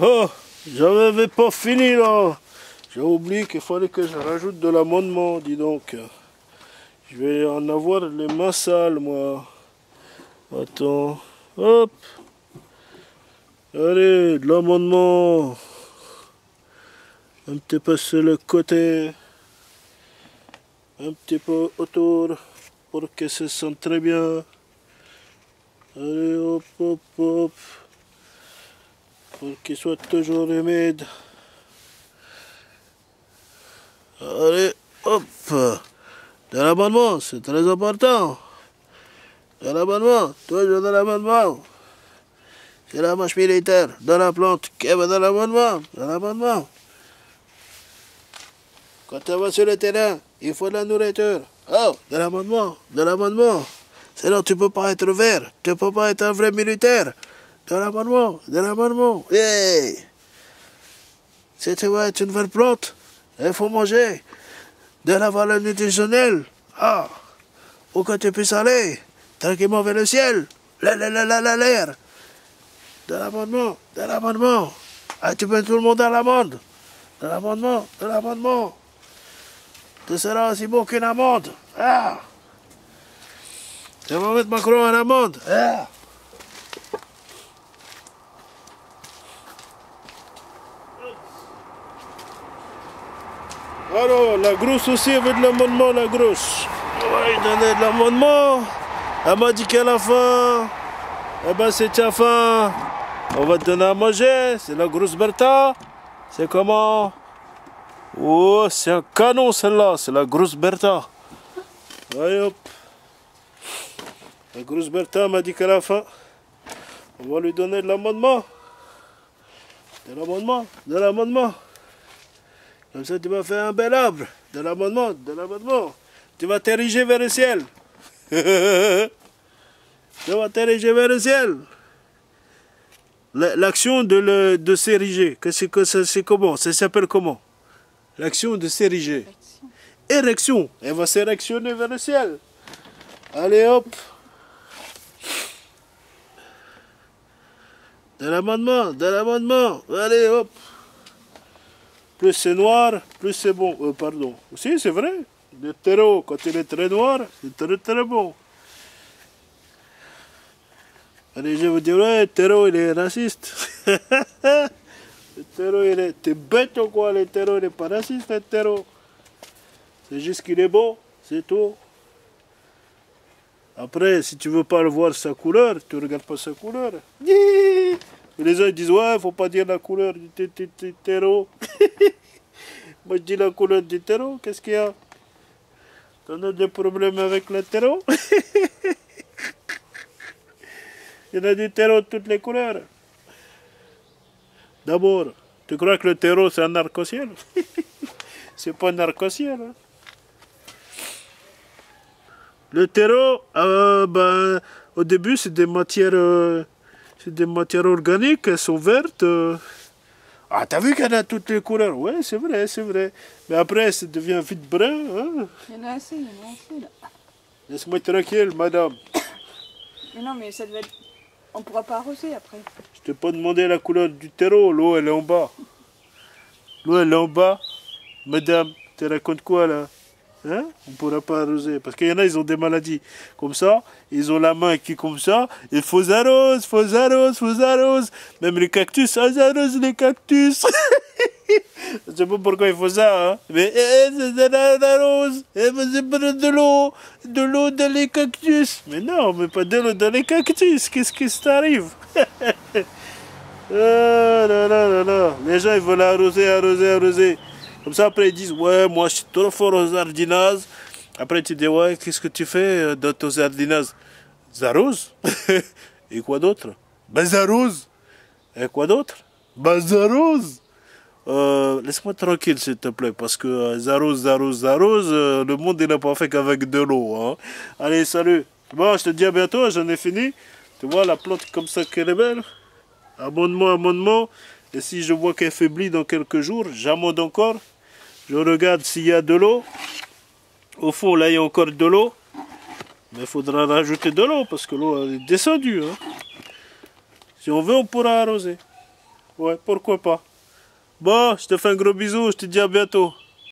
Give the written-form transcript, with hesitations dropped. Oh, j'avais pas fini là. J'ai oublié qu'il fallait que je rajoute de l'amendement, dis donc. Je vais en avoir les mains sales, moi. Attends. Hop. Allez, de l'amendement. Un petit peu sur le côté. Un petit peu autour. Pour que ça sente très bien. Allez, hop, hop, hop. Pour qu'il soit toujours humide. Allez, hop. De l'amendement, c'est très important. De l'amendement, toujours de l'amendement. C'est la marche militaire, de la plante, qui va dans l'amendement, de l'amendement. Quand on va sur le terrain, il faut de la nourriture. Oh, de l'amendement, de l'amendement. Sinon, tu ne peux pas être vert, tu ne peux pas être un vrai militaire. De l'amendement, de l'amendement. Yeah. Si tu veux être une vraie plante, il faut manger de la valeur nutritionnelle. Ah, où que tu puisses aller, tranquillement vers le ciel. L'air. De l'amendement, de l'amendement. Ah, tu mets tout le monde à l'amende. De l'amendement, de l'amendement. Tu seras aussi bon qu'une amende. Ah. Je vais mettre Macron à l'amende. Ah. Alors, la grosse aussi veut de l'amendement, la grosse. On va lui donner de l'amendement. Elle m'a dit qu'elle a faim. Eh ben, c'est ta faim. On va te donner à manger. C'est la grosse Bertha. C'est comment? Oh, c'est un canon celle-là. C'est la grosse Bertha. Allez, hop. La grosse Bertha m'a dit qu'elle a faim. On va lui donner de l'amendement. De l'amendement, de l'amendement. Comme ça, tu vas faire un bel arbre. De l'amendement, de l'amendement. Tu vas t'ériger vers le ciel. Tu vas t'ériger vers le ciel. L'action de s'ériger, c'est comment? Ça s'appelle comment? L'action de s'ériger. Érection. Elle va s'érectionner vers le ciel. Allez, hop. De l'amendement, de l'amendement. Allez, hop. Plus c'est noir, plus c'est bon. Pardon. Si, c'est vrai. Le terreau, quand il est très noir, c'est très très bon. Allez, je vous dis, ouais, le terreau, il est raciste. Le terreau, il est... T'es bête ou quoi? Le terreau, il n'est pas raciste, le terreau. C'est juste qu'il est bon, c'est tout. Après, si tu veux pas le voir sa couleur, tu regardes pas sa couleur. Les gens disent, ouais, faut pas dire la couleur du terreau. Moi, je dis la couleur du terreau, qu'est-ce qu'il y a? T'en as des problèmes avec le terreau? Il y en a du terreau de toutes les couleurs. D'abord, tu crois que le terreau, c'est un arc-en-ciel? C'est pas un arc-en-ciel. Hein? Le terreau, ben, au début, c'est des matières... c'est des matières organiques, elles sont vertes. Ah, t'as vu qu'il y en a toutes les couleurs? Ouais, c'est vrai, c'est vrai. Mais après, ça devient vite brun. Hein? Il y en a assez, il y en a assez, là. Laisse-moi tranquille, madame. Mais non, mais ça devait être... On ne pourra pas arroser, après. Je t'ai pas demandé la couleur du terreau. L'eau, elle est en bas. L'eau, elle est en bas. Madame, tu racontes quoi, là? Hein? On ne pourra pas arroser. Parce qu'il y en a, ils ont des maladies. Comme ça, ils ont la main qui est comme ça. Il faut arroser, faut arroser, faut arroser. Même les cactus, ils arrosent les cactus. Je ne sais pas pourquoi ils font ça. Hein? Mais ils arrosent. Ils prennent de l'eau dans les cactus. Mais non, mais pas de l'eau dans les cactus. Qu'est-ce qui t'arrive? Ah, là, là, là, là. Les gens, ils veulent arroser, arroser, arroser. Comme ça, après, ils disent, ouais, moi, je suis trop fort aux jardinages. Après, tu dis, ouais, qu'est-ce que tu fais dans ton jardinage? J'arrose. Et quoi d'autre? Ben, j'arrose. Et quoi d'autre? Ben, j'arrose. Laisse-moi tranquille, s'il te plaît, parce que j'arrose, le monde, il n'est pas fait qu'avec de l'eau. Hein. Allez, salut. Bon, je te dis à bientôt, j'en ai fini. Tu vois, la plante comme ça qu'elle est belle. Amendement, amendement. Et si je vois qu'elle faiblit dans quelques jours, j'amende encore. Je regarde s'il y a de l'eau. Au fond, là, il y a encore de l'eau. Mais il faudra rajouter de l'eau parce que l'eau est descendue. Hein. Si on veut, on pourra arroser. Ouais, pourquoi pas. Bon, je te fais un gros bisou, je te dis à bientôt.